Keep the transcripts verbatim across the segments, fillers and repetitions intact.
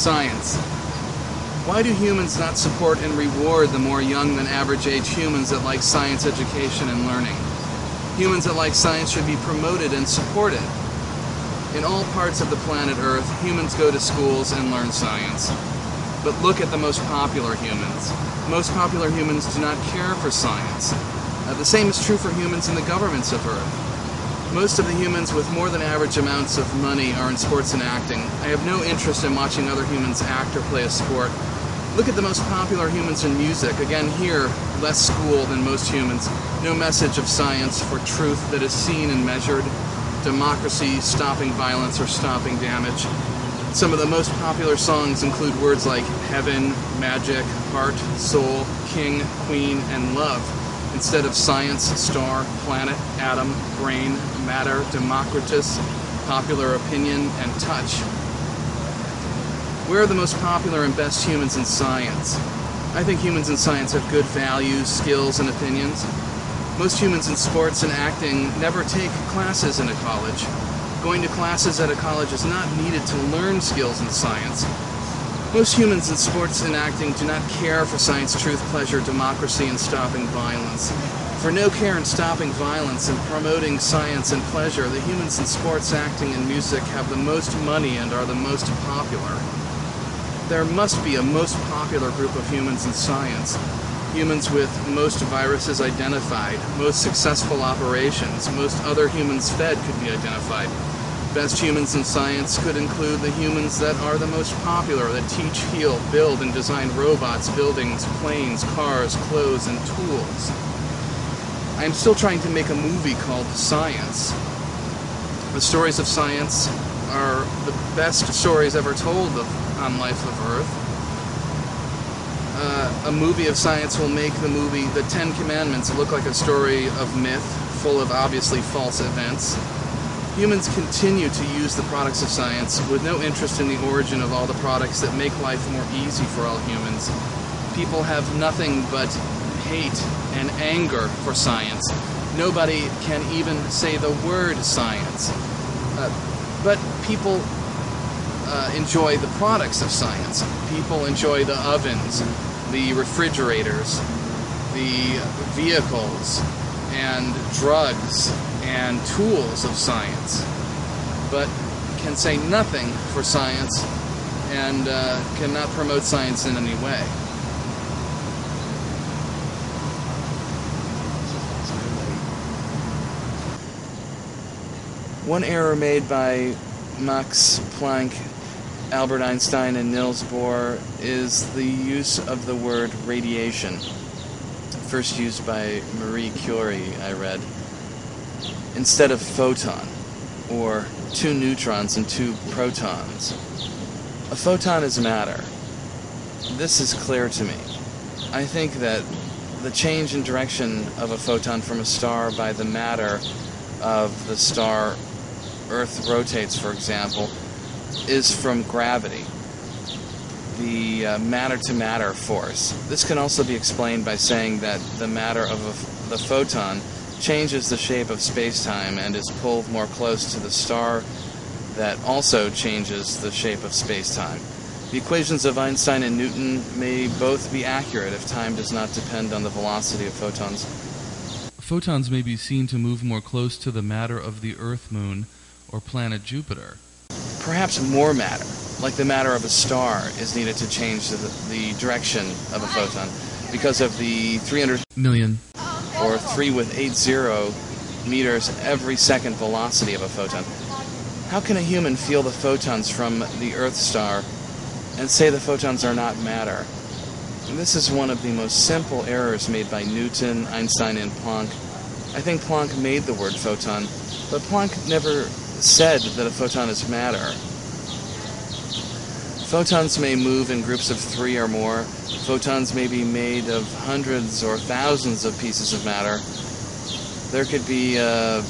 science. Why do humans not support and reward the more young than average age humans that like science education and learning? Humans that like science should be promoted and supported. In all parts of the planet Earth, humans go to schools and learn science. But look at the most popular humans. Most popular humans do not care for science. Uh, the same is true for humans in the governments of Earth. Most of the humans with more than average amounts of money are in sports and acting. I have no interest in watching other humans act or play a sport. Look at the most popular humans in music. Again, here, less school than most humans. No message of science for truth that is seen and measured. Democracy, stopping violence, or stopping damage. Some of the most popular songs include words like heaven, magic, heart, soul, king, queen, and love, instead of science, star, planet, atom, brain, matter, Democritus, popular opinion, and touch. Where are the most popular and best humans in science? I think humans in science have good values, skills, and opinions. Most humans in sports and acting never take classes in a college. Going to classes at a college is not needed to learn skills in science. Most humans in sports and acting do not care for science, truth, pleasure, democracy, and stopping violence. For no care in stopping violence and promoting science and pleasure, the humans in sports, acting, and music have the most money and are the most popular. There must be a most popular group of humans in science. Humans with most viruses identified, most successful operations, most other humans fed could be identified. Best humans in science could include the humans that are the most popular, that teach, heal, build, and design robots, buildings, planes, cars, clothes, and tools. I am still trying to make a movie called Science. The stories of science are the best stories ever told of, on life of Earth. Uh, a movie of science will make the movie The Ten Commandments look like a story of myth, full of obviously false events. Humans continue to use the products of science with no interest in the origin of all the products that make life more easy for all humans. People have nothing but hate and anger for science. Nobody can even say the word science. Uh, but people uh, enjoy the products of science. People enjoy the ovens, the refrigerators, the vehicles, and drugs, and tools of science, but can say nothing for science and uh, cannot promote science in any way. One error made by Max Planck, Albert Einstein, and Niels Bohr is the use of the word radiation, first used by Marie Curie, I read, instead of photon, or two neutrons and two protons. A photon is matter. This is clear to me. I think that the change in direction of a photon from a star by the matter of the star Earth rotates, for example, is from gravity, the uh, matter-to-matter force. This can also be explained by saying that the matter of a, the photon changes the shape of space-time and is pulled more close to the star that also changes the shape of space-time. The equations of Einstein and Newton may both be accurate if time does not depend on the velocity of photons. Photons may be seen to move more close to the matter of the Earth, Moon, or planet Jupiter. Perhaps more matter, like the matter of a star, is needed to change the, the direction of a photon because of the three hundred million, or three with eight zero, meters every second velocity of a photon. How can a human feel the photons from the Earth star and say the photons are not matter? And this is one of the most simple errors made by Newton, Einstein, and Planck. I think Planck made the word photon, but Planck never said that a photon is matter. Photons may move in groups of three or more. Photons may be made of hundreds or thousands of pieces of matter. There could be a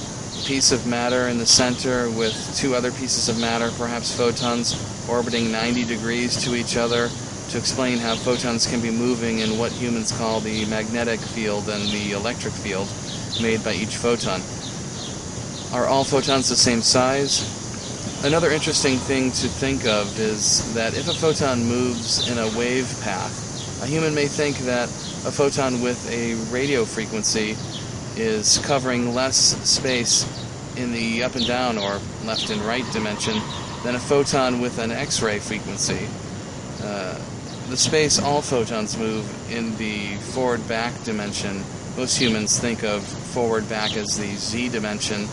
piece of matter in the center with two other pieces of matter, perhaps photons, orbiting ninety degrees to each other, to explain how photons can be moving in what humans call the magnetic field and the electric field made by each photon. Are all photons the same size? Another interesting thing to think of is that if a photon moves in a wave path, a human may think that a photon with a radio frequency is covering less space in the up and down or left and right dimension than a photon with an X-ray frequency. Uh, the space all photons move in the forward-back dimension, most humans think of forward-back as the Z dimension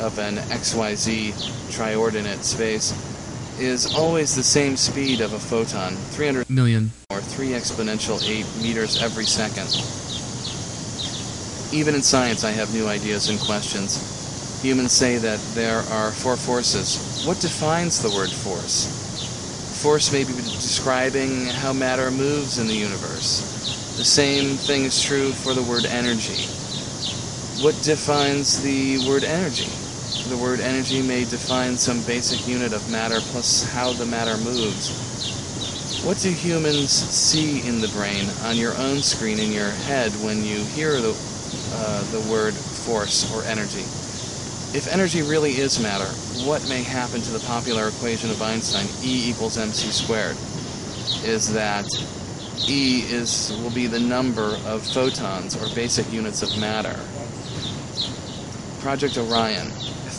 of an X Y Z triordinate space, is always the same speed of a photon, three hundred million, or three exponential eight meters every second. Even in science I have new ideas and questions. Humans say that there are four forces. What defines the word force? Force may be describing how matter moves in the universe. The same thing is true for the word energy. What defines the word energy? The word energy may define some basic unit of matter plus how the matter moves. What do humans see in the brain, on your own screen, in your head, when you hear the, uh, the word force or energy? If energy really is matter, what may happen to the popular equation of Einstein, E equals mc squared, is that E is, will be the number of photons, or basic units of matter. Project Orion.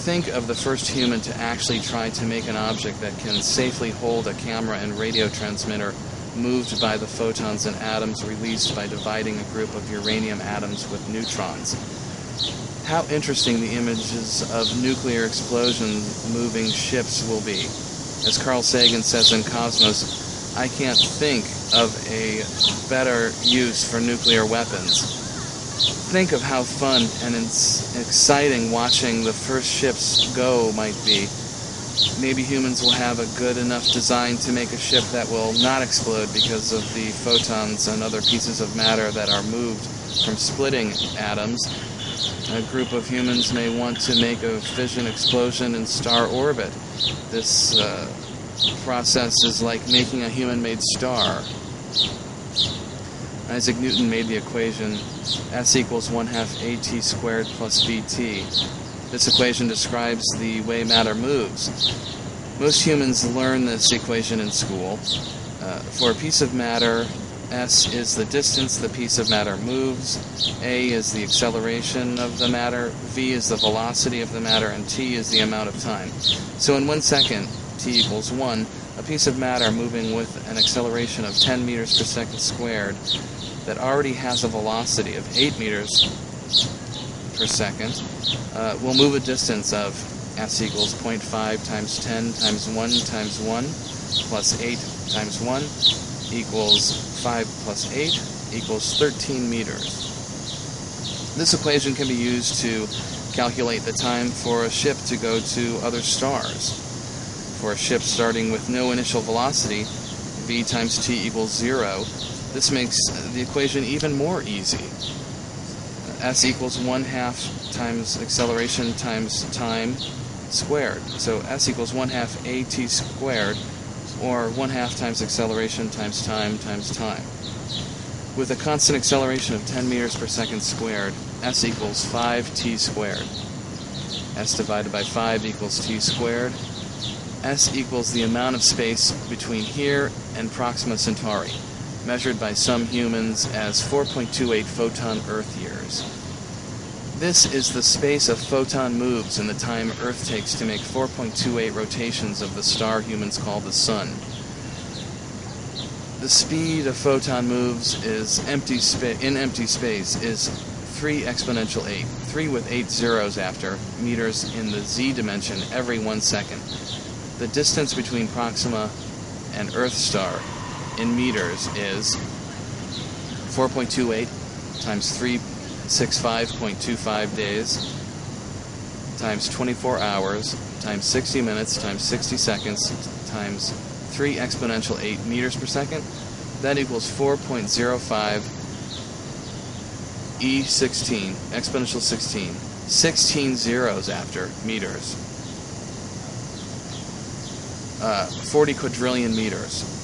Think of the first human to actually try to make an object that can safely hold a camera and radio transmitter moved by the photons and atoms released by dividing a group of uranium atoms with neutrons. How interesting the images of nuclear explosion moving ships will be. As Carl Sagan says in Cosmos, I can't think of a better use for nuclear weapons. Think of how fun and exciting watching the first ships go might be. Maybe humans will have a good enough design to make a ship that will not explode because of the photons and other pieces of matter that are moved from splitting atoms. A group of humans may want to make a fission explosion in star orbit. This uh, process is like making a human-made star. Isaac Newton made the equation S equals one half A T squared plus B T. This equation describes the way matter moves. Most humans learn this equation in school. Uh, for a piece of matter, S is the distance the piece of matter moves, A is the acceleration of the matter, V is the velocity of the matter, and T is the amount of time. So in one second, T equals one, a piece of matter moving with an acceleration of ten meters per second squared that already has a velocity of eight meters per second uh, will move a distance of S equals zero point five times ten times one times one plus eight times one equals five plus eight equals thirteen meters. This equation can be used to calculate the time for a ship to go to other stars. For a ship starting with no initial velocity, v times t equals zero, this makes the equation even more easy. S equals one half times acceleration times time squared. So S equals one half at squared, or one half times acceleration times time times time. With a constant acceleration of ten meters per second squared, S equals five t squared. S divided by five equals t squared. S equals the amount of space between here and Proxima Centauri, measured by some humans as four point two eight photon Earth years. This is the space a photon moves in the time Earth takes to make four point two eight rotations of the star humans call the Sun. The speed a photon moves is empty spa- in empty space is three exponential eight, three with eight zeros after, meters in the Z dimension every one second. The distance between Proxima and Earth star in meters is four point two eight times three hundred sixty-five point two five days times twenty-four hours times sixty minutes times sixty seconds times three exponential eight meters per second. That equals four point zero five E sixteen, exponential sixteen, sixteen zeros after meters, uh, forty quadrillion meters.